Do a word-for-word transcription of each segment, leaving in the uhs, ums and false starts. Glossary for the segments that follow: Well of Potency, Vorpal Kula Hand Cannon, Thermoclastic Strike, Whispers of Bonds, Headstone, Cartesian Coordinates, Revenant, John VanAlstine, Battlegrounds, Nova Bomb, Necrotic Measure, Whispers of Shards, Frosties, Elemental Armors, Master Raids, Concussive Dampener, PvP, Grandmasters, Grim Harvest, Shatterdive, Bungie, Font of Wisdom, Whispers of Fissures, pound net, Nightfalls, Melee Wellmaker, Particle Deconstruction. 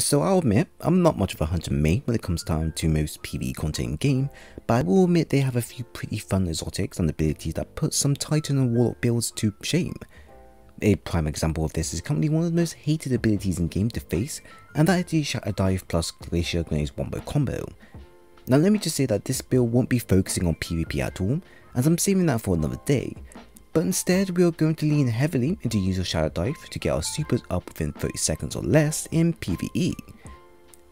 So I'll admit, I'm not much of a hunter main when it comes time to most PvE content in game, but I will admit they have a few pretty fun exotics and abilities that put some Titan and Warlock builds to shame. A prime example of this is currently one of the most hated abilities in game to face, and that is the Shatterdive plus Glacier Grenade's Wombo Combo. Now let me just say that this build won't be focusing on PvP at all, as I'm saving that for another day, but instead we are going to lean heavily into using Shatterdive to get our supers up within thirty seconds or less in PvE.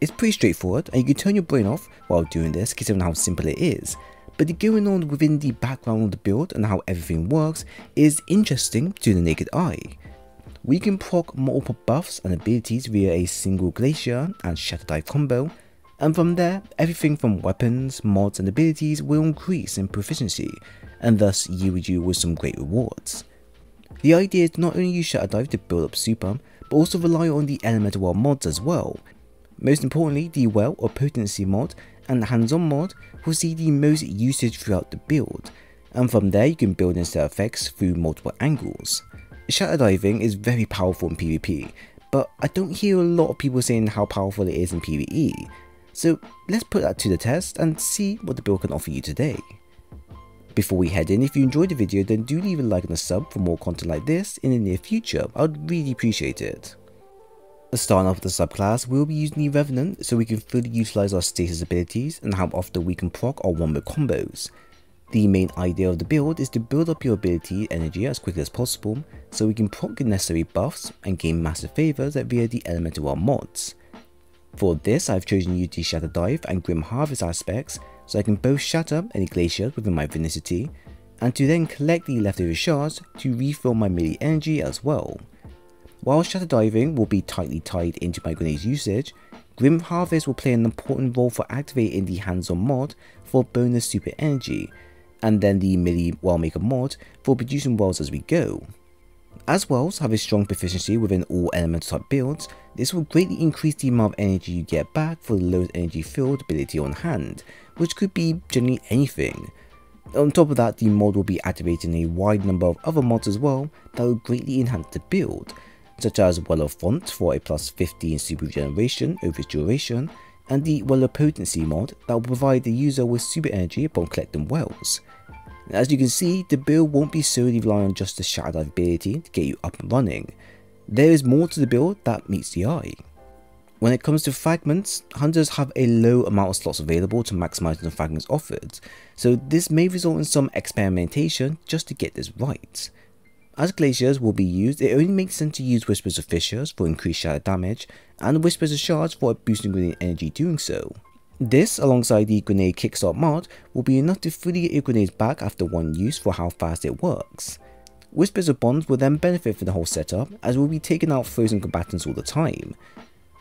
It's pretty straightforward and you can turn your brain off while doing this considering how simple it is, but the going on within the background of the build and how everything works is interesting to the naked eye. We can proc multiple buffs and abilities via a single Glacier and Shatterdive combo, and from there, everything from weapons, mods and abilities will increase in proficiency, and thus yield you with some great rewards. The idea is to not only use Shatterdive to build up super, but also rely on the Elemental Armor mods as well. Most importantly, the Well of Potency mod and the Hands On mod will see the most usage throughout the build, and from there you can build in set effects through multiple angles. Shatterdiving is very powerful in PvP, but I don't hear a lot of people saying how powerful it is in PvE, so let's put that to the test and see what the build can offer you today. Before we head in, if you enjoyed the video then do leave a like and a sub for more content like this in the near future, I would really appreciate it. Starting off with the subclass, we will be using the Revenant so we can fully utilise our stasis abilities and how often we can proc our Wombo combos. The main idea of the build is to build up your ability energy as quickly as possible so we can proc the necessary buffs and gain massive favours via the Elemental Armor mods. For this I have chosen U T Shatterdive and Grim Harvest aspects so I can both shatter any glaciers within my vicinity and to then collect the leftover shards to refill my melee energy as well. While Shatterdiving will be tightly tied into my grenade's usage, Grim Harvest will play an important role for activating the Hands On mod for bonus super energy, and then the Melee Wellmaker mod for producing wells as we go. As wells have a strong proficiency within all elemental type builds, this will greatly increase the amount of energy you get back for the lowest energy field ability on hand, which could be generally anything. On top of that, the mod will be activating a wide number of other mods as well that will greatly enhance the build, such as Well of Font for a plus fifteen super regeneration over its duration, and the Well of Potency mod that will provide the user with super energy upon collecting wells. As you can see, the build won't be solely relying on just the Shatterdive ability to get you up and running. There is more to the build that meets the eye. When it comes to fragments, hunters have a low amount of slots available to maximise the fragments offered, so this may result in some experimentation just to get this right. As glaciers will be used, it only makes sense to use Whispers of Fissures for increased shadow damage and Whispers of Shards for boosting grenade energy doing so. This, alongside the Grenade Kickstart mod, will be enough to fully get your grenades back after one use for how fast it works. Whispers of Bonds will then benefit from the whole setup as we'll be taking out frozen combatants all the time.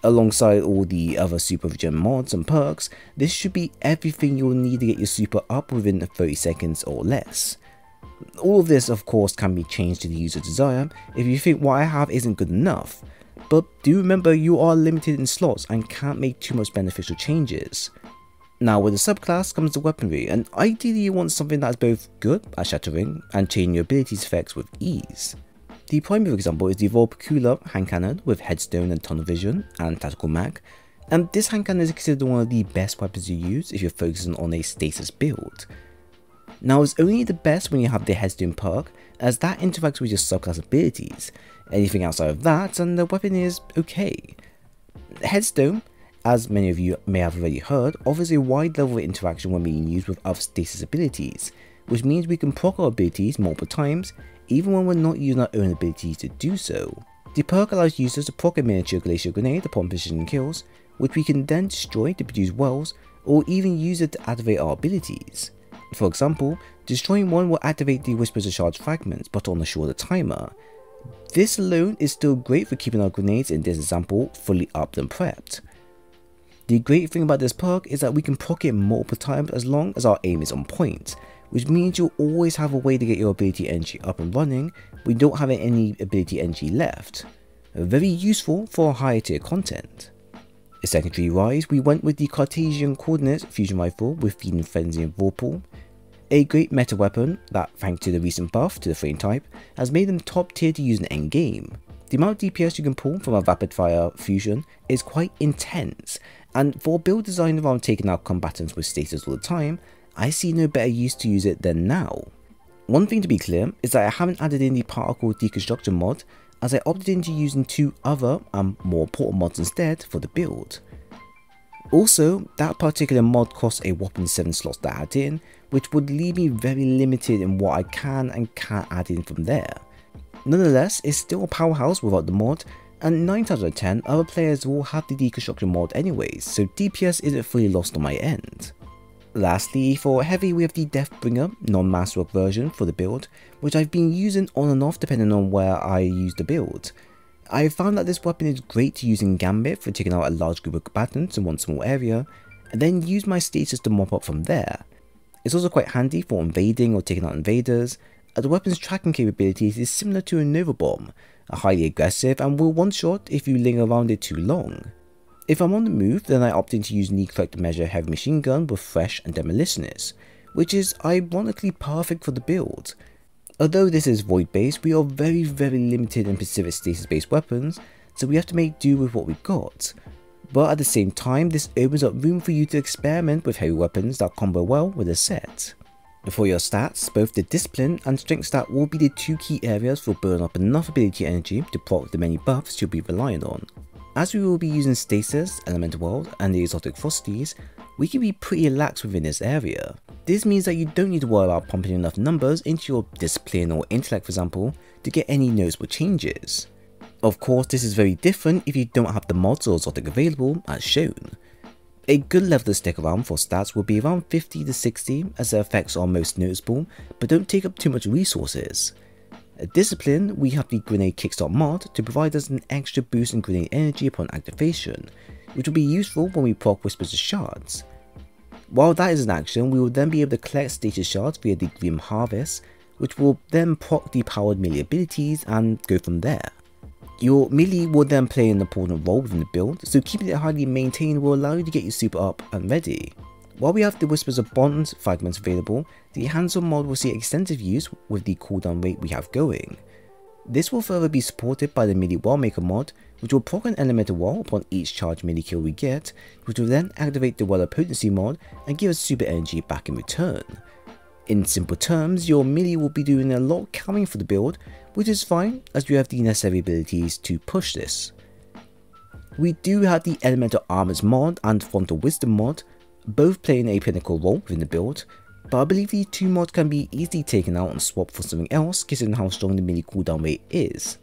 Alongside all the other super regen mods and perks, this should be everything you'll need to get your super up within thirty seconds or less. All of this of course can be changed to the user's desire if you think what I have isn't good enough, but do remember you are limited in slots and can't make too much beneficial changes. Now with the subclass comes the weaponry, and ideally you want something that is both good at shattering and changing your abilities effects with ease. The primary example is the Vorpal Kula Hand Cannon with Headstone and Tunnel Vision and Tactical Mag, and this hand cannon is considered one of the best weapons you use if you're focusing on a stasis build. Now it's only the best when you have the Headstone perk, as that interacts with your subclass abilities. Anything outside of that and the weapon is okay. Headstone, as many of you may have already heard, offers a wide level of interaction when being used with other stasis abilities, which means we can proc our abilities multiple times even when we're not using our own abilities to do so. The perk allows users to proc a miniature Glacier Grenade upon precision kills, which we can then destroy to produce wells or even use it to activate our abilities. For example, destroying one will activate the Whispers of Shards fragments but on a shorter timer. This alone is still great for keeping our grenades in this example fully up and prepped. The great thing about this perk is that we can proc it multiple times as long as our aim is on point, which means you'll always have a way to get your ability energy up and running when you don't have any ability energy left. Very useful for higher tier content. Secondary wise, we went with the Cartesian Coordinates Fusion Rifle with Feeding Frenzy and Vorpal. A great meta weapon that, thanks to the recent buff to the frame type, has made them top tier to use in endgame. the amount of D P S you can pull from a rapid fire fusion is quite intense, and for a build designed around taking out combatants with status all the time, I see no better use to use it than now. One thing to be clear is that I haven't added in the Particle Deconstruction mod, as I opted into using two other and more important mods instead for the build. Also, that particular mod costs a whopping seven slots to add in, which would leave me very limited in what I can and can't add in from there. Nonetheless, it's still a powerhouse without the mod, and nine times out of ten other players will have the deconstruction mod anyways, so D P S isn't fully lost on my end. Lastly, for heavy we have the Deathbringer non-masterwork version for the build, which I've been using on and off depending on where I use the build. I found that this weapon is great to use in Gambit for taking out a large group of combatants in one small area, and then use my status to mop up from there. It's also quite handy for invading or taking out invaders, as the weapon's tracking capabilities is similar to a Nova Bomb, are highly aggressive and will one-shot if you linger around it too long. If I'm on the move, then I opt in to use Necrotic Measure heavy machine gun with Fresh and Demolitionist, which is ironically perfect for the build. Although this is void based, we are very very limited in specific status based weapons, so we have to make do with what we've got. But at the same time, this opens up room for you to experiment with heavy weapons that combo well with a set. For your stats, both the Discipline and Strength stat will be the two key areas for building up enough ability energy to proc the many buffs you'll be relying on. As we will be using Stasis, Elemental World, and the exotic Frosties, we can be pretty lax within this area. This means that you don't need to worry about pumping enough numbers into your Discipline or Intellect, for example, to get any noticeable changes. Of course, this is very different if you don't have the mods or exotic available, as shown. A good level to stick around for stats will be around fifty to sixty, as their effects are most noticeable, but don't take up too much resources. At Discipline, we have the Grenade Kickstart mod to provide us an extra boost in grenade energy upon activation, which will be useful when we proc Whispers of Shards. While that is in action, we will then be able to collect status shards via the Grim Harvest, which will then proc the powered melee abilities and go from there. Your melee will then play an important role within the build, so keeping it highly maintained will allow you to get your super up and ready. While we have the Whispers of Bonds fragments available, the Hands On mod will see extensive use with the cooldown rate we have going. This will further be supported by the Melee Wellmaker mod, which will proc an elemental well upon each charge melee kill we get, which will then activate the Well of Potency mod and give us super energy back in return. In simple terms, your melee will be doing a lot of carrying for the build, which is fine as we have the necessary abilities to push this. We do have the Elemental Armors mod and Font of Wisdom mod, both playing a pinnacle role within the build, but I believe these two mods can be easily taken out and swapped for something else considering how strong the melee cooldown rate is.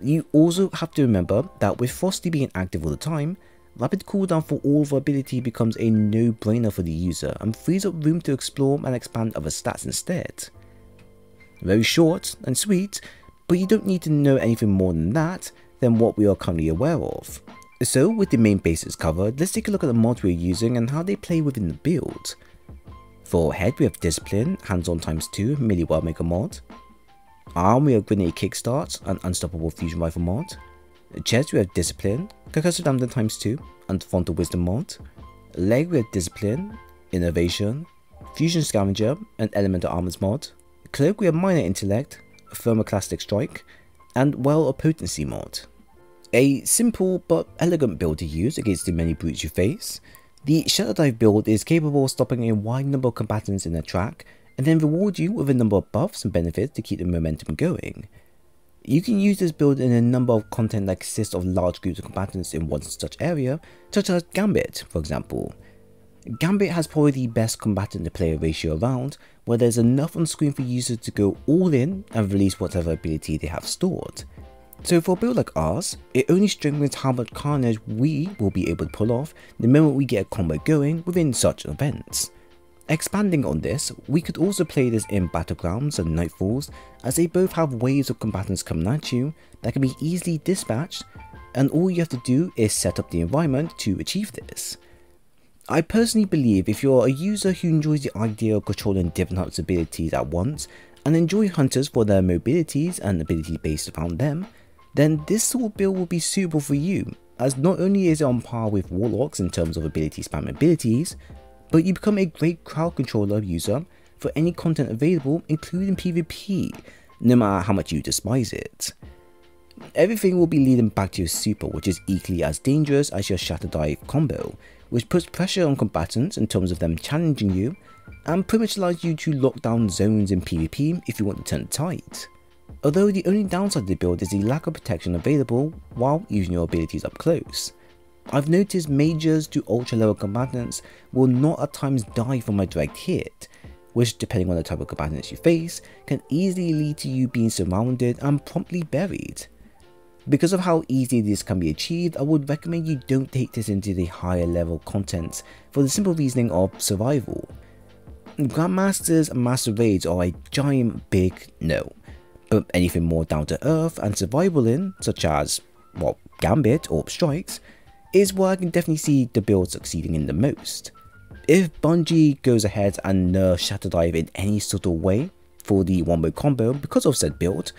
You also have to remember that with Frosty being active all the time, rapid cooldown for all of our ability becomes a no-brainer for the user and frees up room to explore and expand other stats instead. Very short and sweet, but you don't need to know anything more than that than what we are currently aware of. So with the main bases covered, let's take a look at the mods we are using and how they play within the build. For head we have Discipline, Hands On times two Melee Wellmaker mod. Arm we have Grenade Kickstart and Unstoppable Fusion Rifle mod. Chest we have Discipline, Concussive Dampener times two and Font of Wisdom mod. Leg we have Discipline, Innovation, Fusion Scavenger and Elemental Armors mod. Cloak we have Minor Intellect, Thermoclastic Strike and Well of Potency mod. A simple but elegant build to use against the many brutes you face. The Shatterdive build is capable of stopping a wide number of combatants in their track and then reward you with a number of buffs and benefits to keep the momentum going. You can use this build in a number of content that consists of large groups of combatants in one such area, such as Gambit for example. Gambit has probably the best combatant to player ratio around, where there's enough on screen for users to go all in and release whatever ability they have stored. So for a build like ours, it only strengthens how much carnage we will be able to pull off the moment we get a combo going within such events. Expanding on this, we could also play this in Battlegrounds and Nightfalls, as they both have waves of combatants coming at you that can be easily dispatched, and all you have to do is set up the environment to achieve this. I personally believe if you're a user who enjoys the idea of controlling different types of abilities at once, and enjoy hunters for their mobilities and ability based around them, then this sort of build will be suitable for you, as not only is it on par with warlocks in terms of ability spam abilities, but you become a great crowd controller user for any content available including PvP, no matter how much you despise it. Everything will be leading back to your super, which is equally as dangerous as your Shatterdive combo, which puts pressure on combatants in terms of them challenging you, and pretty much allows you to lock down zones in PvP if you want to turn the tide. Although the only downside of the build is the lack of protection available while using your abilities up close. I've noticed mages to ultra level combatants will not at times die from a direct hit, which depending on the type of combatants you face, can easily lead to you being surrounded and promptly buried. Because of how easy this can be achieved, I would recommend you don't take this into the higher level content for the simple reasoning of survival. Grandmasters and Master Raids are a giant big no, but anything more down to earth and survival in, such as, well, Gambit or Strikes, is where I can definitely see the build succeeding in the most. If Bungie goes ahead and nerfs Shatterdive in any subtle way for the Wombo Combo because of said build,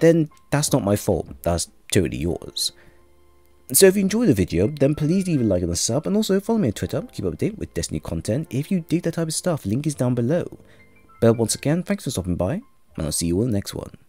then that's not my fault, that's totally yours. So if you enjoyed the video, then please leave a like and a sub, and also follow me on Twitter to keep up to date with Destiny content if you dig that type of stuff, link is down below. But once again, thanks for stopping by, and I'll see you all in the next one.